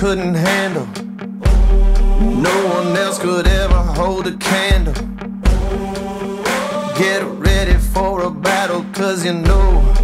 couldn't handle. No one else could ever hold a candle. Get ready for a battle, 'cause you know